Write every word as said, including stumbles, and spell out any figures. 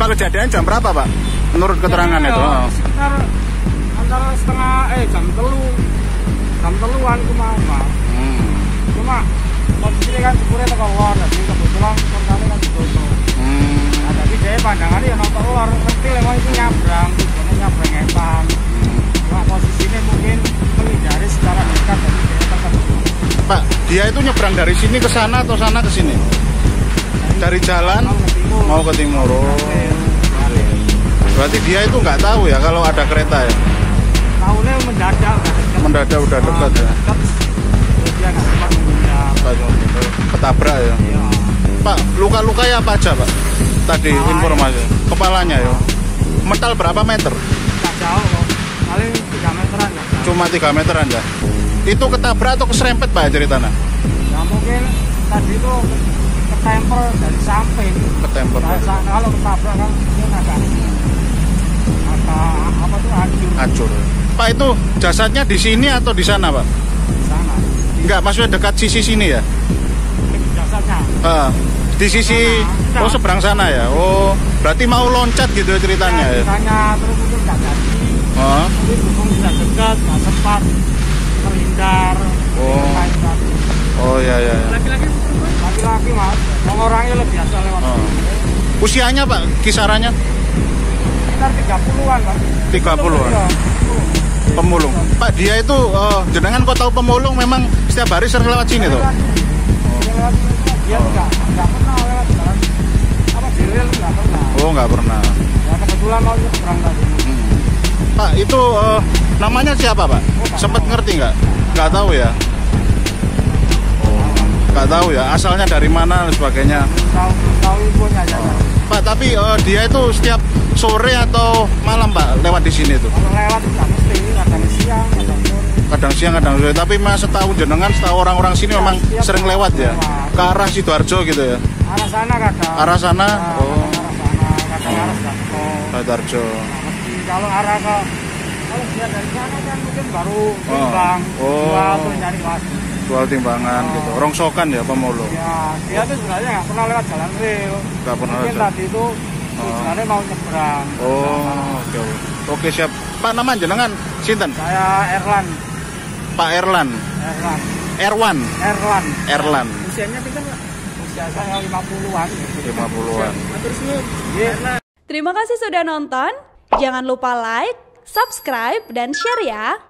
Pak, kejadian jam berapa, Pak? Menurut keterangan ya, itu? Ya, sekitar antara setengah eh jam telu, jam teluan kumaha, Pak. Hmm. Cuma kondisi kan sepure teko lor, jadi kebetulan kontane kan ditutup. Hmm. Nah, jadi dia pandangannya ya nonton lor, ngerti lewat itu nyabrang, tujuannya nyabrang emang. Cuma posisinya mungkin menghindari secara dekat dari dia tertutup. Pak, dia itu nyebrang dari sini ke sana atau sana ke sini? Dari jalan mau ke timur. Berarti dia itu nggak tahu ya kalau ada kereta ya? Tahunya mendadak. Mendadak udah dekat ya? Ketabrak ya? Pak, luka-luka ya apa aja, Pak? Tadi informasi. Kepalanya ya? Metal berapa meter? Nggak jauh loh. Paling tiga meteran ya. Cuma tiga meteran ya? Itu ketabrak atau keserempet, Pak, ceritanya? Ya mungkin tadi itu ketemper dari samping. Ketemper. Kalau ketabrak kan mungkin agak agak apa tuh hancur. Hancur. Pak, itu jasadnya di sini atau di sana, Pak? Di sana. Enggak, maksudnya dekat sisi sini ya? Jasadnya. Eh, di sisi sana. Oh, seberang sana ya. Oh, berarti mau loncat gitu ceritanya ya. Ceritanya ya? Terus itu enggak jadi. Heeh. Tapi berhubung tidak dekat, enggak sempat terhindar. Oh. Terhindar. Oh ya ya. Laki-laki laki-laki mas, orangnya lebih biasa lewat. Oh. Usianya, Pak, kisarannya? Sekitar tiga puluhan, Pak. tiga puluhan. Pemulung. Pak, dia itu uh, jenengan kok tahu pemulung memang setiap hari sering lewat sini tuh. Dia enggak enggak pernah lewat jalan. Apa diril enggak pernah. Oh, enggak pernah. Ya kebetulan mau nyebrang tadi. Hmm. Pak, itu uh, namanya siapa, Pak? Oh, sempat ngerti enggak? Enggak tahu ya. Nggak tahu ya asalnya dari mana dan sebagainya. Tahu tahu infonya aja. Oh. Pak, tapi uh, dia itu setiap sore atau malam, Pak, lewat di sini tuh? Kalau lewat nggak mesti, kadang siang, kadang sore. Kadang siang, kadang sore. Tapi mas setahu jenengan, setahu orang-orang sini ya, memang sering lewat ya. Lewat. Ke arah Sidoarjo gitu ya. Arah sana kadang. Arah sana. Nah, oh. Kadang arah sana, kadang arah Sidoarjo. Kalau arah ke kalau dia dari sana kan mungkin baru timbang. Oh. Jual tuh nyari lagi. Jual timbangan oh. Gitu, rongsokan ya pemulung. Ya, dia tuh sebenarnya nggak pernah lewat jalan rel. Nggak pernah. Mungkin lewat. Tadi itu oh. Sebenarnya mau nyebrang. Oh, oke. Okay. Oke siap. Pak, nama jenengan sinten? Saya Erlan. Pak Erlan. Erlan. Erwan. Erlan. Erlan. Usianya pinten, Pak? Usia saya lima puluhan. lima puluhan. Terima kasih sudah nonton. Jangan lupa like, subscribe, dan share ya.